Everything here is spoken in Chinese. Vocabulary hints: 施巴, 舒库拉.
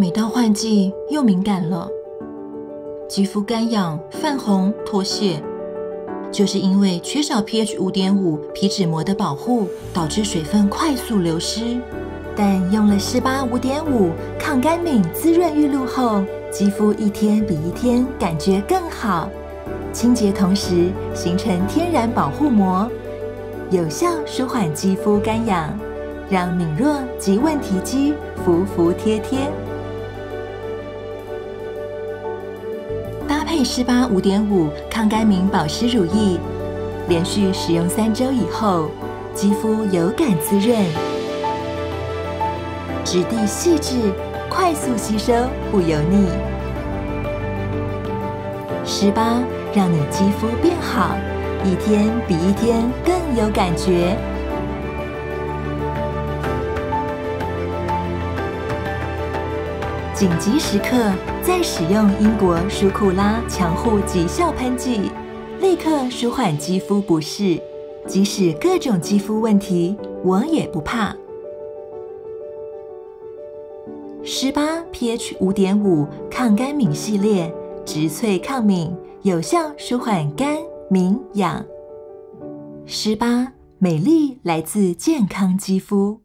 每到换季又敏感了，肌肤干痒、泛红、脱屑，就是因为缺少 pH 5.5皮脂膜的保护，导致水分快速流失。但用了施巴 5.5 抗干敏滋润浴露后，肌肤一天比一天感觉更好，清洁同时形成天然保护膜，有效舒缓肌肤干痒，让敏弱及问题肌服服帖帖。搭配施巴 5.5 抗干敏保湿乳液，连续使用3周以后，肌肤有感滋润，质地细致，快速吸收，不油腻。施巴让你肌肤变好，一天比一天更有感觉。紧急时刻再使用英国舒库拉强护极效喷剂，立刻舒缓肌肤不适。即使各种肌肤问题，我也不怕。施巴 pH 5.5 抗干敏系列，植萃抗敏，有效舒缓干敏痒。施巴，美丽来自健康肌肤。